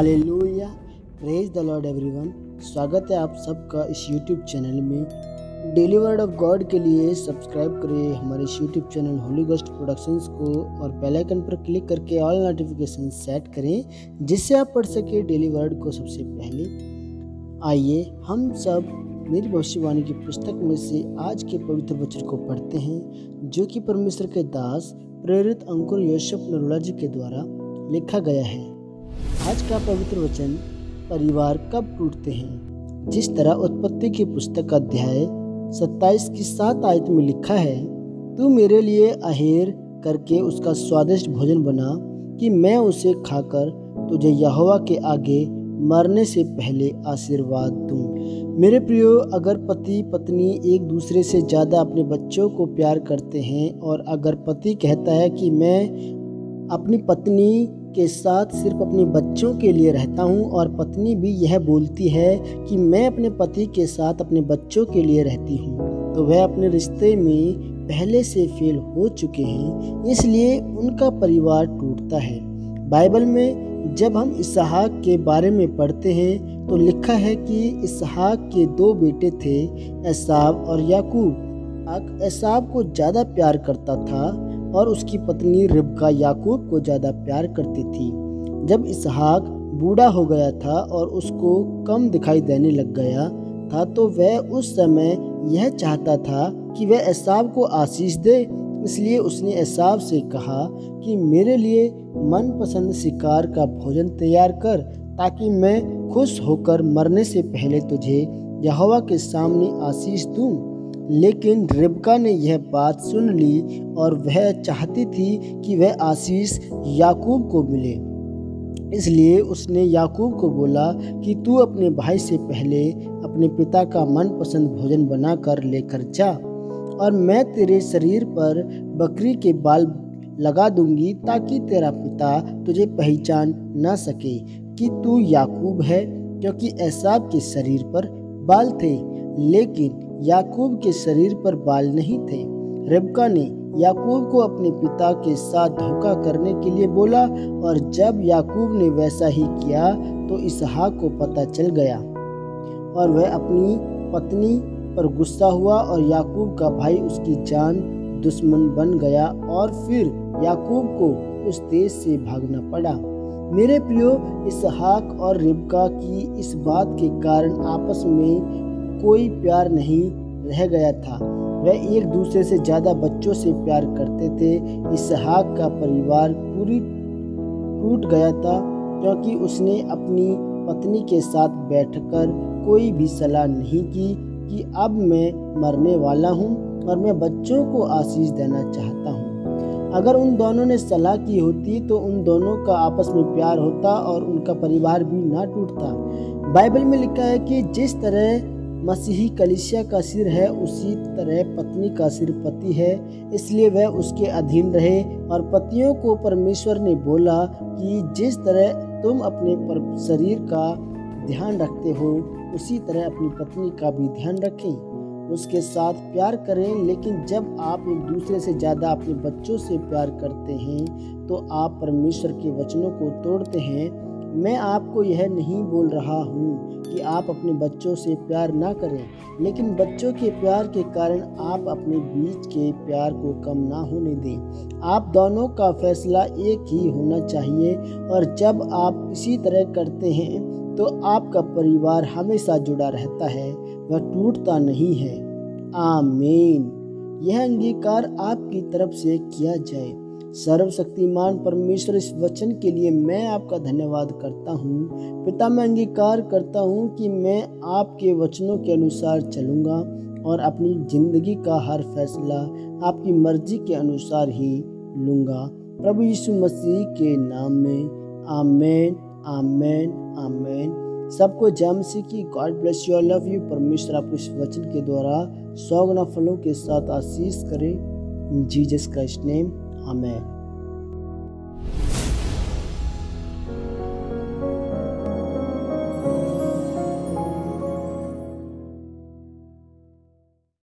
Hallelujah, praise the Lord everyone. स्वागत है आप सबका इस यूट्यूब चैनल में। डेली वर्ड ऑफ गॉड के लिए सब्सक्राइब करिए हमारे इस YouTube channel Holi ghost productions को और बेल आइकन पर क्लिक करके ऑल नोटिफिकेशन सेट करें, जिससे आप पढ़ सके डेली वर्ड को सबसे पहले। आइए हम सब मेरी भविष्यवाणी की पुस्तक में से आज के पवित्र वचन को पढ़ते हैं, जो कि परमेश्वर के दास प्रेरित अंकुर योसेफ नरुला जी के द्वारा लिखा गया है। आज का पवित्र वचन, परिवार कब टूटते हैं। जिस तरह उत्पत्ति की पुस्तक अध्याय 27 की 7 आयत में लिखा है, तू मेरे लिए अहेर करके उसका स्वादिष्ट भोजन बना कि मैं उसे खाकर तुझे यहोवा के आगे मरने से पहले आशीर्वाद दूँ। मेरे प्रियो, अगर पति पत्नी एक दूसरे से ज़्यादा अपने बच्चों को प्यार करते हैं और अगर पति कहता है कि मैं अपनी पत्नी के साथ सिर्फ अपने बच्चों के लिए रहता हूँ और पत्नी भी यह बोलती है कि मैं अपने पति के साथ अपने बच्चों के लिए रहती हूँ, तो वह अपने रिश्ते में पहले से फेल हो चुके हैं, इसलिए उनका परिवार टूटता है। बाइबल में जब हम इसहाक के बारे में पढ़ते हैं तो लिखा है कि इसहाक के 2 बेटे थे, एसाव और याकूब। एसाव को ज़्यादा प्यार करता था और उसकी पत्नी रिबका याकूब को ज़्यादा प्यार करती थी। जब इसहाक बूढ़ा हो गया था और उसको कम दिखाई देने लग गया था, तो वह उस समय यह चाहता था कि वह एसाव को आशीष दे, इसलिए उसने एसाव से कहा कि मेरे लिए मनपसंद शिकार का भोजन तैयार कर, ताकि मैं खुश होकर मरने से पहले तुझे यहोवा के सामने आशीष दूं। लेकिन रिबका ने यह बात सुन ली और वह चाहती थी कि वह आशीष याकूब को मिले, इसलिए उसने याकूब को बोला कि तू अपने भाई से पहले अपने पिता का मनपसंद भोजन बनाकर लेकर जा और मैं तेरे शरीर पर बकरी के बाल लगा दूंगी, ताकि तेरा पिता तुझे पहचान न सके कि तू याकूब है, क्योंकि एसाव के शरीर पर बाल थे लेकिन याकूब के शरीर पर बाल नहीं थे। रिबका ने याकूब को अपने पिता के साथ धोखा करने के लिए बोला और जब याकूब ने वैसा ही किया तो इसहाक को पता चल गया और वह अपनी पत्नी पर गुस्सा हुआ और याकूब का भाई उसकी जान दुश्मन बन गया और फिर याकूब को उस देश से भागना पड़ा। मेरे प्रियो, इसहाक और रिबका की इस बात के कारण आपस में कोई प्यार नहीं रह गया था। वह एक दूसरे से ज़्यादा बच्चों से प्यार करते थे। इसहाक का परिवार पूरी टूट गया था, क्योंकि उसने अपनी पत्नी के साथ बैठकर कोई भी सलाह नहीं की कि अब मैं मरने वाला हूँ और मैं बच्चों को आशीष देना चाहता हूँ। अगर उन दोनों ने सलाह की होती तो उन दोनों का आपस में प्यार होता और उनका परिवार भी ना टूटता। बाइबल में लिखा है कि जिस तरह मसीही कलीसिया का सिर है, उसी तरह पत्नी का सिर पति है, इसलिए वह उसके अधीन रहे। और पतियों को परमेश्वर ने बोला कि जिस तरह तुम अपने शरीर का ध्यान रखते हो, उसी तरह अपनी पत्नी का भी ध्यान रखें, उसके साथ प्यार करें। लेकिन जब आप एक दूसरे से ज़्यादा अपने बच्चों से प्यार करते हैं तो आप परमेश्वर के वचनों को तोड़ते हैं। मैं आपको यह नहीं बोल रहा हूँ कि आप अपने बच्चों से प्यार ना करें, लेकिन बच्चों के प्यार के कारण आप अपने बीच के प्यार को कम ना होने दें। आप दोनों का फैसला एक ही होना चाहिए और जब आप इसी तरह करते हैं तो आपका परिवार हमेशा जुड़ा रहता है, वह टूटता नहीं है। आमीन। यह अंगीकार आपकी तरफ से किया जाए। सर्वशक्तिमान परमेश्वर, इस वचन के लिए मैं आपका धन्यवाद करता हूँ। पिता, मैं अंगीकार करता हूँ कि मैं आपके वचनों के अनुसार चलूँगा और अपनी ज़िंदगी का हर फैसला आपकी मर्जी के अनुसार ही लूँगा। प्रभु यीशु मसीह के नाम में आमीन, आमीन, आमीन। सबको जमसी की God bless you, I love you. परमेश्वर आपको इस वचन के द्वारा 100 गुना फलों के साथ आशीष करे। इन जीसस क्राइस्ट नेम, आमीन।